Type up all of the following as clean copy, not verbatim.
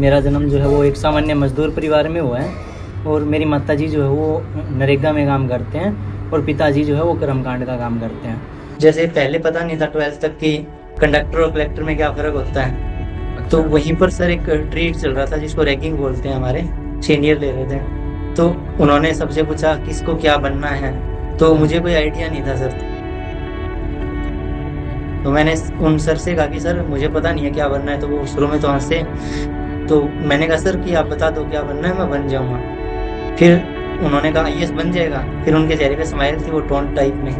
मेरा जन्म जो है वो एक सामान्य मजदूर परिवार में हुआ है और मेरी माताजी जो है वो नरेगा में काम करते हैं और पिताजी जो है वो कर्मकांड का काम करते हैं। जैसे पहले पता नहीं था 12th तक कि कंडक्टर और कलेक्टर में क्या फ़र्क होता है, तो वहीं पर सर एक ट्रीट चल रहा था जिसको रैगिंग बोलते हैं, हमारे सीनियर ले रहे थे, तो उन्होंने सबसे पूछा किसको क्या बनना है, तो मुझे कोई आइडिया नहीं था सर। तो मैंने उन सर से कहा कि सर मुझे पता नहीं है क्या बनना है, तो वो शुरू में तो हंसे, तो मैंने कहा सर कि आप बता दो क्या बनना है मैं बन जाऊँगा। फिर उन्होंने कहा IAS बन जाएगा, फिर उनके चेहरे पे स्माइल थी वो टोन टाइप में।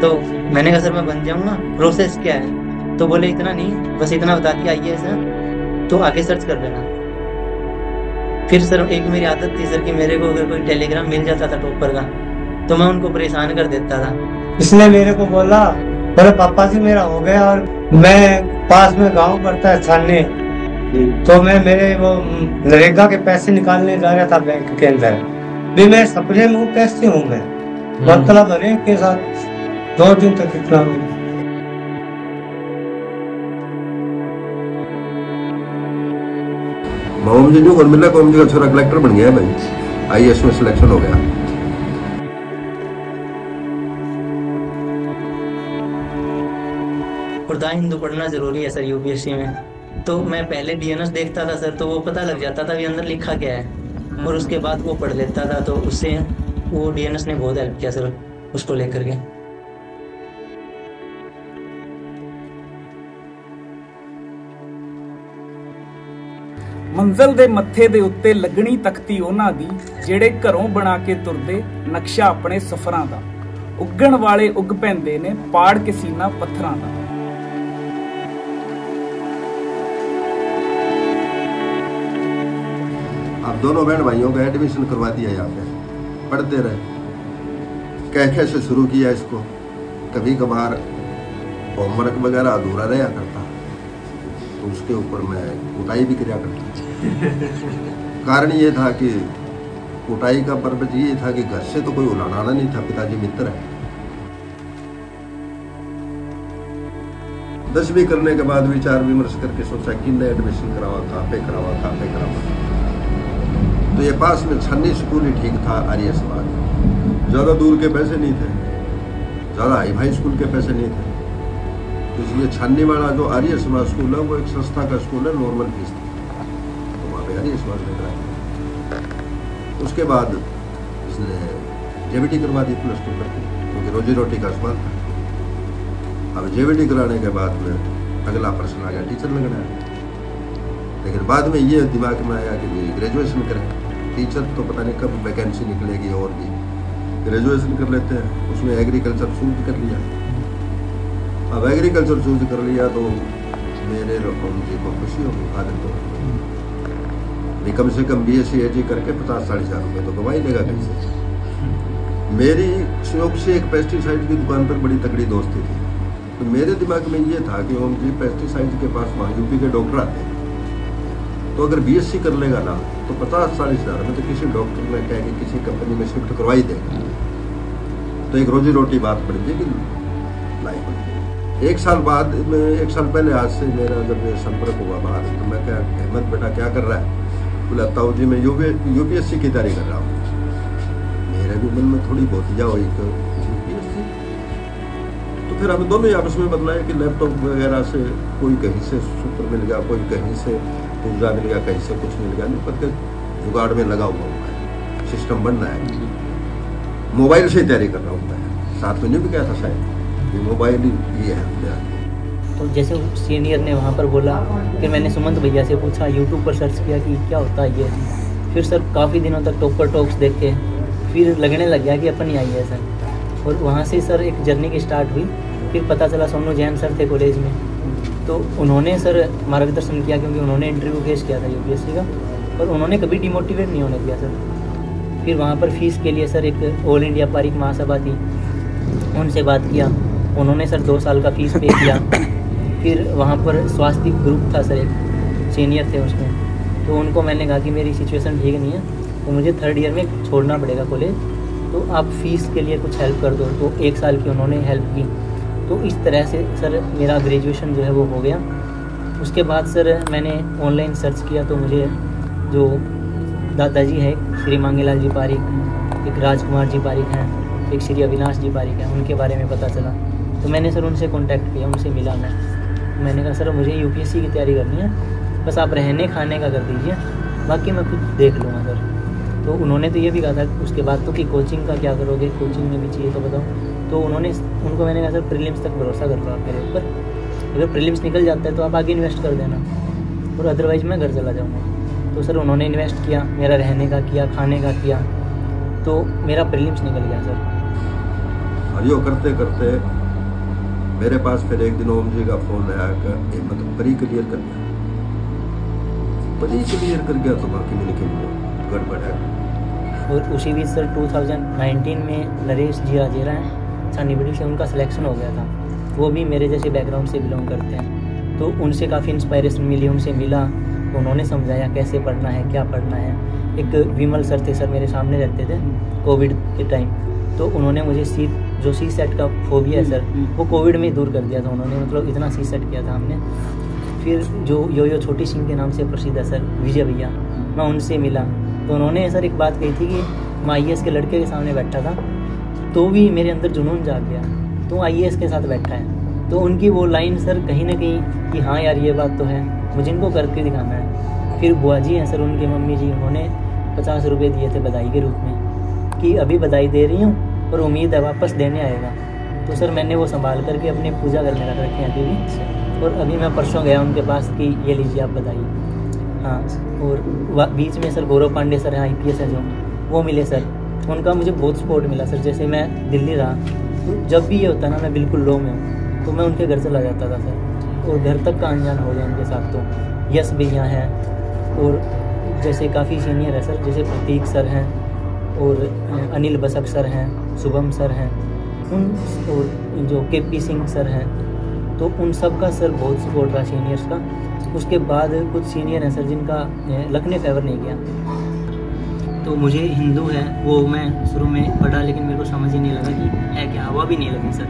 तो मैंने कहा सर मैं बन जाऊँगा, प्रोसेस क्या है, तो बोले इतना नहीं, बस इतना बता दिया IAS है तो आगे सर्च कर लेना। फिर सर एक मेरी आदत थी सर कि मेरे को अगर कोई टेलीग्राम मिल जाता था टॉपर का तो मैं उनको परेशान कर देता था। इसने मेरे को बोला, बोले पापा जी मेरा हो गया, और मैं पास में गांव पड़ता है छाने, तो मैं मेरे वो नरेगा के पैसे निकालने जा रहा था बैंक के अंदर भी, मैं सपने में हूँ कैसे हूँ मैं, मतलब अरे के साथ 2 दिन तक इतना। मुझे जो फॉर्मूला को मुझे छोरा कलेक्टर बन गया भाई, IAS में सिलेक्शन हो गया। खुदा हिंदू पढ़ना जरूरी है सर UPSC में, तो मैं पहले DNS देखता था सर, तो वो पता लग जाता था भी अंदर लिखा क्या है, और उसके बाद वो पढ़ लेता था, तो उससे वो DNS ने बहुत हेल्प किया सर उसको लेकर के। मंजिल दे मत्थे दे उत्ते लगनी तख्ती उन्हां दी जिहड़े घरों बना के तुरदे नक्शा अपने सफरां दा, उगण वाले उग पैंदे ने पाड़ के सीना पत्थरां दा। आप दोनों बहन भाइयों का एडमिशन करवा दिया यहाँ पे, पढ़ते रहे, कह कह से शुरू किया इसको, कभी कभार होमवर्क वगैरह अधूरा रहा करता तो उसके ऊपर मैं कुटाई भी किया करता। कारण ये था कि कुटाई का पर्पज ये था कि घर से तो कोई उलाना नहीं था, पिताजी मित्र है। 10वीं करने के बाद विचार विमर्श करके सोचा कि नए एडमिशन करावा, कहाँ पे करावा, तो ये पास में छन्नी स्कूल ही ठीक था IAS बाद। ज़्यादा दूर के पैसे नहीं थे, ज़्यादा हाई भाई स्कूल के पैसे नहीं थे, इसलिए छानने वाला जो IAS स्कूल है वो एक संस्था का स्कूल है, नॉर्मल फीस थी, तो वहाँ पर IAS में कराया। उसके बाद इसने JBT करवा दी प्लस टू करके, क्योंकि रोजी रोटी का सवाल था। अब JBT कराने के बाद में अगला प्रश्न आ गया टीचर लगना है, लेकिन बाद में ये दिमाग में आया कि ग्रेजुएशन करें, टीचर तो पता नहीं कब वैकेंसी निकलेगी, और भी ग्रेजुएशन कर लेते हैं। उसमें एग्रीकल्चर चूज कर लिया। अब एग्रीकल्चर चूज कर लिया तो मेरे लोगों जी को खुशी होगी, आदत होगी, कम से कम BSc AG करके 50-60 हज़ार रुपये तो कमा ही लेगा कहीं से। मेरी शौक से एक पेस्टिसाइड की दुकान पर बड़ी तगड़ी दोस्ती थी, तो मेरे दिमाग में ये था कि ओम जी पेस्टिसाइड के पास वहाँ UP के डॉक्टर आते हैं, तो अगर BSc कर लेगा ना तो 50-60 हज़ार में तो किसी डॉक्टर ने कह के किसी कंपनी में शिफ्ट करवा ही देगा, तो एक रोजी रोटी बात पड़ जाएगी लाइफ में। एक साल पहले आज से मेरा जब संपर्क हुआ बाहर, तो मैं क्या हेमंत बेटा क्या कर रहा है, बोला ताऊ जी मैं UPSC की तैयारी कर रहा हूँ। मेरे भी मन में थोड़ी बहुत या हुई UPSC, तो फिर हम दोनों आपस में बतलाया कि लैपटॉप वगैरह से कोई कहीं से सूत्र मिल गया, कोई कहीं से ऊर्जा मिल गया, कहीं से कुछ मिल गया, नहीं पता, जुगाड़ में लगा हुआ है, सिस्टम बन रहा है, मोबाइल से तैयारी कर रहा हूँ मैं, साथ में नहीं भी गया था शायद मोबाइल ही है। तो जैसे सीनियर ने वहाँ पर बोला, फिर मैंने सुमंत भैया से पूछा, यूट्यूब पर सर्च किया कि क्या होता है ये, फिर सर काफ़ी दिनों तक टॉपर टॉक्स देखे, फिर लगने लग गया कि अपन IAS है, और वहाँ से सर एक जर्नी की स्टार्ट हुई। फिर पता चला सोनू जैन सर थे कॉलेज में, तो उन्होंने सर मार्गदर्शन किया, क्योंकि उन्होंने इंटरव्यू केस किया था UPSC का, और उन्होंने कभी डिमोटिवेट नहीं होने दिया सर। फिर वहाँ पर फीस के लिए सर एक ऑल इंडिया पारिक महासभा थी, उनसे बात किया, उन्होंने सर 2 साल का फीस पे किया। फिर वहाँ पर स्वास्थ्य ग्रुप था सर, एक सीनियर थे उसमें, तो उनको मैंने कहा कि मेरी सिचुएशन ठीक नहीं है, तो मुझे 3rd ईयर में छोड़ना पड़ेगा कॉलेज, तो आप फीस के लिए कुछ हेल्प कर दो, तो एक साल की उन्होंने हेल्प की। तो इस तरह से सर मेरा ग्रेजुएशन जो है वो हो गया। उसके बाद सर मैंने ऑनलाइन सर्च किया तो मुझे जो दादाजी है, श्री मांगेलाल जी पारिक, एक राजकुमार जी पारिक हैं, एक श्री अविनाश जी पारिक हैं, उनके बारे में पता चला। तो मैंने सर उनसे कांटेक्ट किया, उनसे मिला मैं। मैंने कहा सर मुझे यूपीएससी की तैयारी करनी है, बस आप रहने खाने का कर दीजिए, बाकी मैं खुद देख लूँगा सर। तो उन्होंने तो ये भी कहा था उसके बाद तो कि कोचिंग का क्या करोगे, कोचिंग में भी चाहिए तो बताओ। तो उनको मैंने कहा सर प्रीलिम्स तक भरोसा कर लो आप मेरे ऊपर, अगर प्रीलिम्स निकल जाता है तो आप आगे इन्वेस्ट कर देना और अदरवाइज़ मैं घर चला जाऊँगा। तो सर उन्होंने इन्वेस्ट किया, मेरा रहने का किया, खाने का किया, तो मेरा प्रीलिम्स निकल गया सर। और यो करते करते मेरे पास फिर एक दिन ओम जी का फ़ोन आया कि मतलब परी क्लियर कर गया, परी क्लियर कर गया तो बाकी मैंने कहा गड़बड़ है। और उसी बीच सर 2019 में नरेश जी राजेरा हैं छानीबड़ी से, उनका सिलेक्शन हो गया था। वो भी मेरे जैसे बैकग्राउंड से बिलोंग करते हैं, तो उनसे काफ़ी इंस्पायरेशन मिली, उनसे मिला, उन्होंने समझाया कैसे पढ़ना है, क्या पढ़ना है। एक विमल सर थे सर, मेरे सामने रहते थे कोविड के टाइम, तो उन्होंने मुझे सी सेट का फोबिया है सर वो कोविड में दूर कर दिया था उन्होंने, मतलब इतना सी सेट किया था हमने। फिर जो यो छोटी सिंह के नाम से प्रसिद्ध है सर, विजय भैया, मैं उनसे मिला तो उन्होंने सर एक बात कही थी कि मैं IAS के लड़के के सामने बैठा था तो भी मेरे अंदर जुनून जाग गया, तो IAS के साथ बैठा है। तो उनकी वो लाइन सर कहीं ना कहीं कि हाँ यार ये बात तो है, मुझे इनको करके दिखाना है। फिर बुआ जी हैं सर, उनके मम्मी जी, उन्होंने 50 रुपये दिए थे बधाई के रूप में कि अभी बधाई दे रही हूँ और उम्मीद है वापस देने आएगा। तो सर मैंने वो संभाल करके अपने पूजा घर में रख रखे हैं अभी भी, और अभी मैं परसों गया उनके पास कि ये लीजिए आप बधाई। हाँ, और बीच में सर गौरव पांडे सर हैं, IPS हैं जो, वो मिले सर, उनका मुझे बहुत सपोर्ट मिला सर। जैसे मैं दिल्ली रहा तो जब भी ये होता ना मैं बिल्कुल लो में हूँ तो मैं उनके घर चला जाता था सर, और घर तक का अनजान हो गया उनके साथ। तो यश भैया हैं, और जैसे काफ़ी सीनियर है सर, जैसे प्रतीक सर हैं और अनिल बसक सर हैं, शुभम सर हैं, उन और जो KP सिंह सर हैं, तो उन सब का सर बहुत सपोर्ट रहा सीनियर्स का। उसके बाद कुछ सीनियर हैं सर जिनका लक ने फेवर नहीं किया। तो मुझे हिंदू है वो मैं शुरू में पढ़ा, लेकिन मेरे को समझ ही नहीं लगा कि है क्या, हवा भी नहीं लगी सर।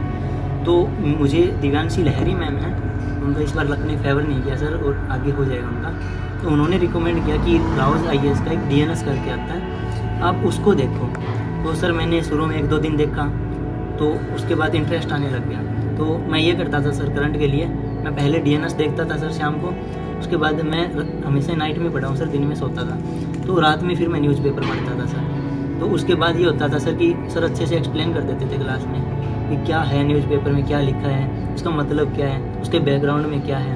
तो मुझे दिव्यांशी लहरी मैम हैं, उनका इस बार लक ने फेवर नहीं किया सर, और आगे हो जाएगा उनका। तो उन्होंने रिकमेंड किया कि राउज़ IAS का एक DNS करके आता है, आप उसको देखो। तो सर मैंने शुरू में 1-2 दिन देखा तो उसके बाद इंटरेस्ट आने लग गया। तो मैं ये करता था सर, करंट के लिए मैं पहले DNS देखता था सर शाम को, उसके बाद मैं हमेशा नाइट में पढ़ा हूँ सर, दिन में सोता था, तो रात में फिर मैं न्यूज़पेपर पढ़ता था सर। तो उसके बाद ये होता था सर कि सर अच्छे से एक्सप्लेन कर देते थे क्लास में कि क्या है न्यूज़पेपर में, क्या लिखा है, उसका मतलब क्या है, उसके बैकग्राउंड में क्या है,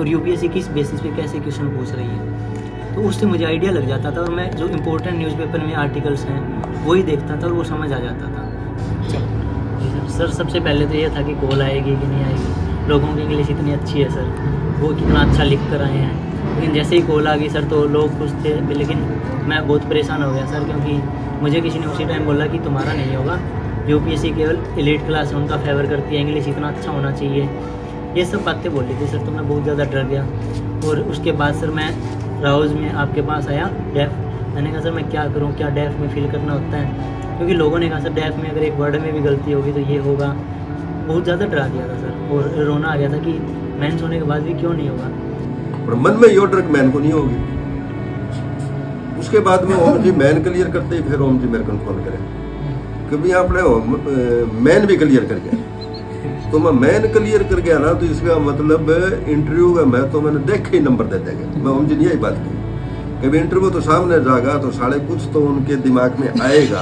और UPSC किस बेसिस पे कैसे क्वेश्चन पूछ रही है। तो उससे मुझे आइडिया लग जाता था, और मैं जो इम्पोर्टेंट न्यूज़पेपर में आर्टिकल्स हैं वही देखता था और वो समझ आ जाता था सर। सबसे पहले तो ये था कि कॉल आएगी कि नहीं आएगी, लोगों की इंग्लिश इतनी अच्छी है सर, वो कितना अच्छा लिख कर आए हैं, लेकिन जैसे ही कॉल आ गई सर तो लोग खुश थे, लेकिन मैं बहुत परेशान हो गया सर, क्योंकि मुझे किसी ने उसी टाइम बोला कि तुम्हारा नहीं होगा, UPSC केवल एलीट क्लास है उनका फेवर करती है, इंग्लिश इतना अच्छा होना चाहिए, ये सब बातें बोल रही थी सर। तो मैं बहुत ज़्यादा डर गया, और उसके बाद सर मैं राउज़ में आपके पास आया डेफ, मैंने कहा सर मैं क्या करूं, क्या डेफ में फिल करना होता है, क्योंकि लोगों ने कहा सर डेफ में अगर एक वर्ड में भी गलती होगी तो ये होगा, बहुत ज़्यादा डरा दिया था सर, और रोना आ गया था कि मेंस होने के बाद भी क्यों नहीं होगा, और मन में यो डर मैन को नहीं होगी। उसके बाद में ओम जी मैन क्लियर करते ही फिर ओम जी मेरे को फोन करें कभी आपने मैन भी क्लियर कर गया, तो मैं मैन क्लियर कर गया ना, तो इसका मतलब इंटरव्यू का मैं तो मैंने देखे ही नंबर दे देगा। मैं ओम जी ने यही बात की कभी इंटरव्यू तो सामने जाएगा तो साढ़े कुछ तो उनके दिमाग में आएगा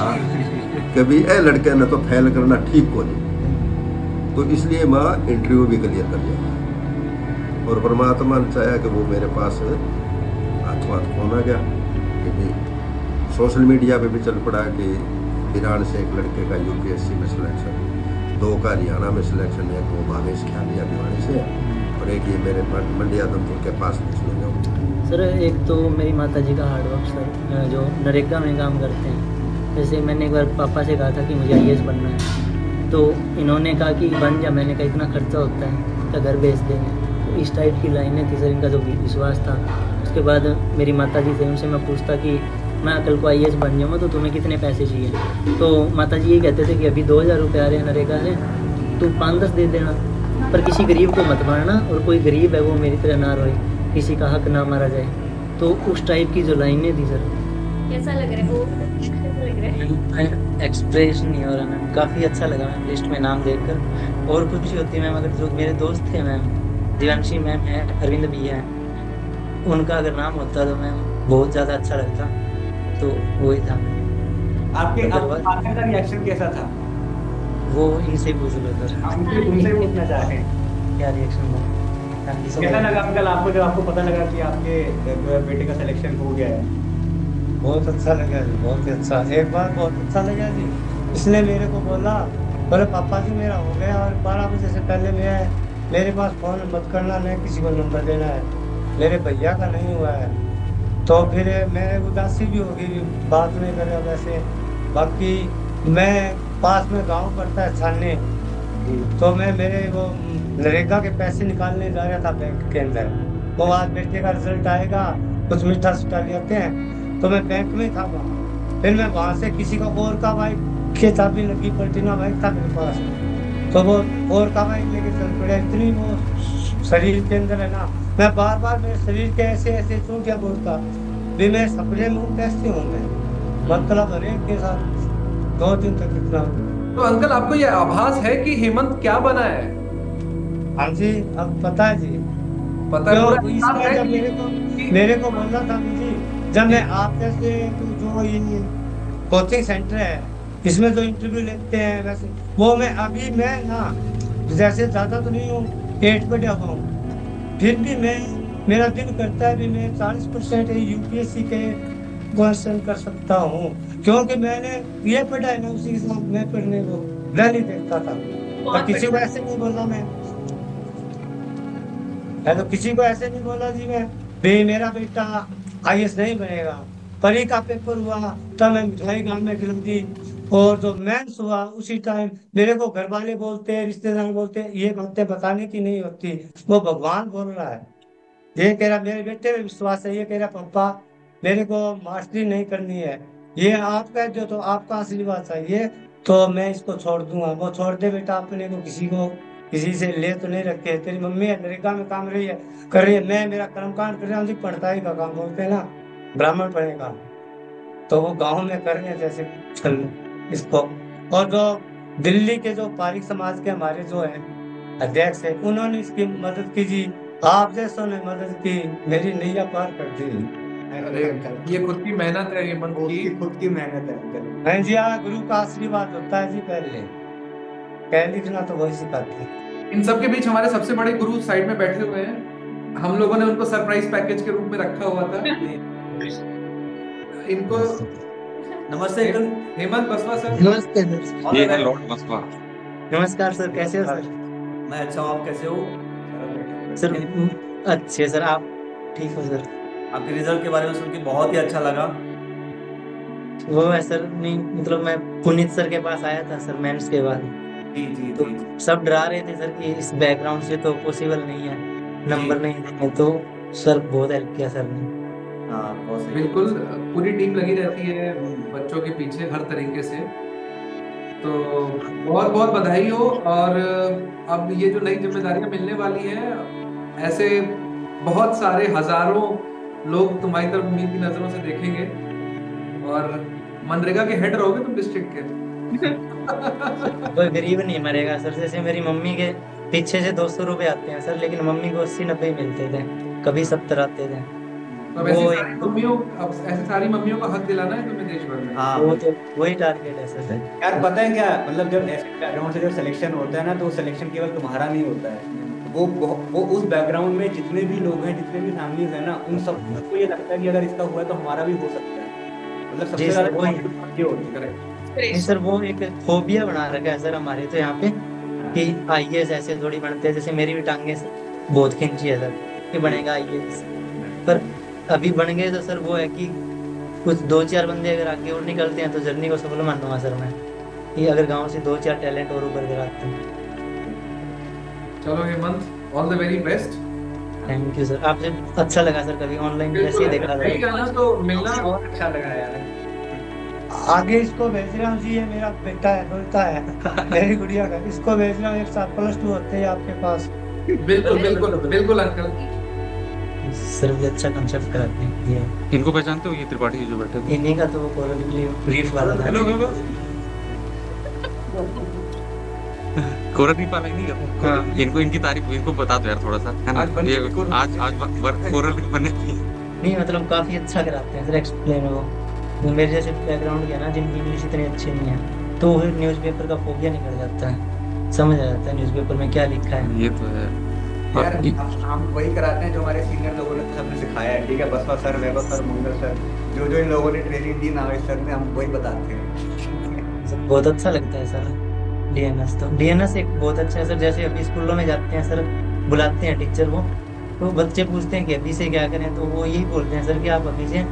कभी ए लड़के ने तो फेल करना ठीक को नहीं, तो इसलिए मैं इंटरव्यू भी क्लियर कर गया, और परमात्मा ने चाहा कि वो मेरे पास हाथों हाथ फोन आ गया। सोशल मीडिया पे भी चल पड़ा कि ईरान से एक लड़के का UPSC में सिलेक्शन, 2 का हरियाणा में सिलेक्शन है, वो भावेश ख्यालिया भिवाड़ी से, और एक ये मेरे मंडिया दमपुर के पास में सर। एक तो मेरी माताजी का हार्डवर्क सर, जो नरेगा में काम करते हैं, जैसे मैंने एक बार पापा से कहा था कि मुझे IAS बनना है, तो इन्होंने कहा कि बन जा, मैंने कहा इतना खर्चा होता है तो घर बेच देंगे, तो इस टाइप की लाइनें थी सर, इनका जो विश्वास था। उसके बाद मेरी माता जी से, उनसे मैं पूछता कि मैं कल को IAS बन जाऊँगा तो तुम्हें कितने पैसे चाहिए। तो माता जी ये कहते थे कि अभी 2000 रुपये आ रहे हैं नरेगा से, तो 5-10 दे देना, पर किसी गरीब को मत मारना, और कोई गरीब है वो मेरी तरह ना रोए, किसी का हक ना मारा जाए। तो उस टाइप की जो लाइनें थी सर, कैसा लग रहा है वो? लग रहा है एक्सप्रेस नहीं हो रहा मैम, काफ़ी अच्छा लगा मैम लिस्ट में नाम देखकर, और खुशी होती है मैम अगर जो मेरे दोस्त थे मैम, दिव्यांशी मैम है, अरविंद भी है, उनका अगर नाम होता तो मैम बहुत ज़्यादा अच्छा लगता। तो वही था। आपके आपका रिएक्शन कैसा था? वो इनसे पूछ रहे थे, उनसे पूछना चाहते हैं क्या रिएक्शन था, कैसा लगा अंकल आपको जब आपको पता लगा कि आपके बेटे का सिलेक्शन हो गया है? बहुत अच्छा लगा जी, बहुत अच्छा, एक बार बहुत अच्छा लगा जी। इसने मेरे को बोला, बोले पापा जी मेरा हो गया और 12 बजे से पहले मैं, मेरे पास फ़ोन मत करना, नहीं किसी को नंबर देना है, मेरे भैया का नहीं हुआ है। तो फिर मेरे उदासी भी होगी, बात नहीं करे वैसे। बाकी मैं पास में गाँव पड़ता है छानने, तो मैं मेरे वो नरेगा के पैसे निकालने जा रहा था बैंक के अंदर, वो आज बेटे का रिजल्ट आएगा कुछ मीठा सूटा लेते हैं, तो मैं बैंक में था वहाँ। फिर मैं वहाँ से किसी का और का बाइक के चाबी लगी, पलटीना बाइक था मेरे पास, तो वो और का बाइक लेके चल पड़े। इतनी वो शरीर के अंदर है ना, मैं बार बार मेरे शरीर के ऐसे ऐसे चूटिया बोलता भी, मैं सपने में कैसे हूँ मैं, मतलब हरेक के साथ 2 दिन तक इतना। तो अंकल आपको ये आभास है कि हेमंत क्या बना है? हाँ जी, अब पता है जी, पता है। मेरे को बोलना था जी, जब मैं आपके से जो ये कोचिंग सेंटर है इसमें जो इंटरव्यू लेते हैं वैसे, वो मैं अभी मैं ना जैसे ज़्यादा तो नहीं हूँ, 8 बजे हूँ, फिर भी मैं, मेरा दिल करता है भी मैं 40% UPSC के क्वेश्चन कर सकता हूँ, क्योंकि मैंने ये पढ़ा है ना, उसी के साथ मैं पढ़ने को डर नहीं देखता था। और किसी को ऐसे नहीं बोला मैं, तो किसी को ऐसे नहीं बोला जी मैं भाई मेरा बेटा IAS नहीं बनेगा। परी का पेपर हुआ तब मैं मिठाई गांव में खिला दी, और जो मेंस हुआ उसी टाइम मेरे को घर वाले बोलते हैं, रिश्तेदार बोलते हैं, ये बातें बताने की नहीं होती, वो भगवान बोल रहा है। ये कह रहा मेरे बेटे में विश्वास है, ये कह रहा पापा मेरे को मास्टरी नहीं करनी है, ये आप कह दो तो आपका आशीर्वाद चाहिए तो मैं इसको छोड़ दूंगा। वो छोड़ दे बेटा, अपने को किसी से ले तो नहीं रखे, तेरी मम्मी अमेरिका में काम रही है कर रही है, मैं मेरा कर्मकांड कर रहा हूँ, पढ़ताई का काम बोलते हैं ना, ब्राह्मण पढ़ेगा तो वो गांव में कर रहे हैं जैसे चल इसको। और जो दिल्ली के जो पारिक समाज के हमारे जो है अध्यक्ष है, उन्होंने इसकी मदद की जी, आप जैसों ने मदद की, मेरी नैया पार कर दी। ये खुद की मेहनत है, ये खुद की मेहनत है जी, हाँ गुरु का आशीर्वाद होता है जी, पहले लिखना तो वही सिखाते हैं। इन सब के बीच हमारे सबसे बड़े गुरु साइड में बैठे हुए हैं, हम लोगों ने उनको सरप्राइज पैकेज के रूप में रखा हुआ था। इनको नमस्ते, हेमंत बसवा सर। नमस्ते सर। ये है लॉर्ड बसवा। नमस्कार सर, कैसे हो सर? मैं अच्छा हूँ, आप कैसे हो सर? अच्छे सर, आप ठीक हो सर? आपके रिजल्ट के बारे में सुन के बहुत ही अच्छा लगा। वो है सर, नहीं मतलब मैं पुनीत सर के पास आया था सर मेंस के बाद, जी तो सब डरा रहे थे सर कि इस बैकग्राउंड से तो पॉसिबल नहीं है, नंबर नहीं देंगे, तो सर बहुत हेल्प किया सर ने। हाँ बिल्कुल, पूरी टीम लगी रहती है बच्चों के पीछे हर तरीके से, तो बहुत बहुत बधाई हो। और अब ये जो नई जिम्मेदारियां मिलने वाली है, ऐसे बहुत सारे हजारों लोग तुम्हारी तरफ उम्मीद की नजरों से देखेंगे, और मनरेगा के हेड रहोगे तुम डिस्ट्रिक्ट के। कोई गरीब नहीं मरेगा सर, जैसे मेरी मम्मी के पीछे से 200 रुपए आते हैं सर, लेकिन मम्मी को 80-90 मिलते थे, कभी 70 आते थे। अब ऐसी सारी मम्मियों का हक दिलाना है तुम्हें देश भर में। हाँ वो तो वही टारगेट है सर। यार पता है क्या, मतलब जब ऐसे बैकग्राउंड से जब सिलेक्शन होता है ना, तो सिलेक्शन केवल तुम्हारा नहीं होता है, वो उस बैकग्राउंड में जितने भी लोग हैं, जितने भी फैमिलीज हैं ना, उन सबको ये लगता है कि अगर इसका हुआ है तो हमारा भी हो सकता है, मतलब सबसे ज्यादा सर वो एक फोबिया बना रखा है सर हमारे तो यहाँ पे, कि IAS ऐसे थोड़ी बनते हैं, जैसे मेरी भी टांगे बहुत खिंची है सर कि बनेगा IAS, पर अभी बन गए तो सर वो है कि कुछ 2-4 बंदे अगर आगे और निकलते हैं तो जर्नी को सफल मानूंगा सर मैं, कि अगर गांव से 2-4 टैलेंट और ऊपर कराते हैं। चलो Hemant, all the very best. Thank you sir, आपसे अच्छा लगा सर, कभी ऑनलाइन ऐसे ही देख रहा था तो मिलना बहुत अच्छा लगा यार। आगे इसको भेज रहा हूँ जी, ये मेरा बेटा है, बोलता है मेरी गुड़िया का, इसको भेज रहा हूँ एक साथ +2 होते हैं आपके पास। बिल्कुल बिल्कुल बिल्कुल अंकल सर, भी अच्छा कांसेप्ट कराते हैं ये। इनको पहचानते हो, ये त्रिपाठी जो बैठे हैं, इन्हीं का तो वो कोरल ब्रीफ वाला था। हेलो बाबा, कोरल ब्रीफ वाला नहीं का, हां इनको इनकी तारीफ इनको बता दो यार थोड़ा सा, है ना। ये आज कोरल बने नहीं, मतलब काफी अच्छा कराते हैं सर एक्सप्लेन। वो मेरे जैसे बैकग्राउंड के ना जिनकी इंग्लिश इतनी अच्छी नहीं है, तो फिर न्यूज़पेपर का फोबिया निकल जाता है, समझ आ जाता है न्यूज़पेपर में क्या लिखा है। ये तो है यार, हम वही कराते हैं जो हमारे सीनियर लोगों ने सबने सिखाया है। ठीक है, Baswa sir, Vaibhav sir, Mungal sir, जो जो इन लोगों ने ट्रेनिंग दी नावेश सर ने, हम वही बताते हैं। बहुत अच्छा लगता है सर डीएनएस, तो डीएनएस एक बहुत अच्छा है सर। जैसे अभी स्कूलों में जाते हैं सर, बुलाते हैं टीचर वो, तो बच्चे पूछते हैं कि अभी से क्या करें, तो वो यही बोलते हैं सर कि आप अभी से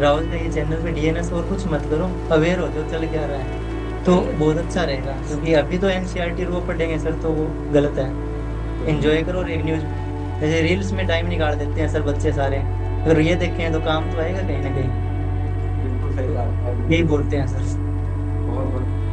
राउस का ये चैनल पे डीएनएस और कुछ मत करो, अवेयर हो जो चल क्या रहा है, तो बहुत अच्छा रहेगा। क्योंकि अभी तो एनसीईआरटी रो पढ़ेंगे सर, तो वो गलत है। एंजॉय करो, और एक न्यूज जैसे रील्स में टाइम निकाल देते हैं सर बच्चे सारे, अगर ये देखें तो काम तो आएगा कहीं ना कहीं। बिल्कुल सही बात, यही बोलते हैं सर। बहुत बहुत